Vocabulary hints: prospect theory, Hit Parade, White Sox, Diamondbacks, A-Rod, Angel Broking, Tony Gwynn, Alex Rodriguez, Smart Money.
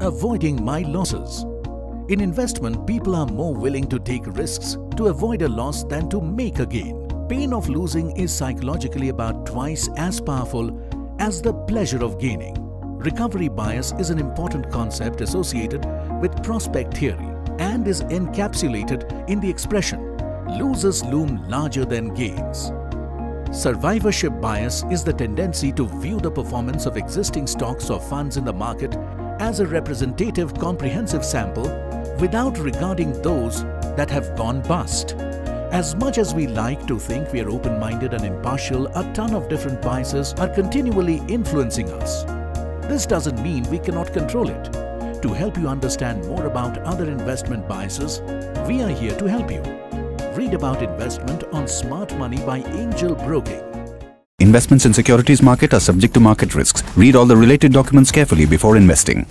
avoiding my losses. In investment, people are more willing to take risks to avoid a loss than to make a gain. Pain of losing is psychologically about twice as powerful as the pleasure of gaining. Recovery bias is an important concept associated with prospect theory and is encapsulated in the expression, losers loom larger than gains. Survivorship bias is the tendency to view the performance of existing stocks or funds in the market as a representative comprehensive sample without regarding those that have gone bust. As much as we like to think we are open-minded and impartial, a ton of different biases are continually influencing us. This doesn't mean we cannot control it. To help you understand more about other investment biases, we are here to help you. Read about investment on Smart Money by Angel Broking. Investments in securities market are subject to market risks. Read all the related documents carefully before investing.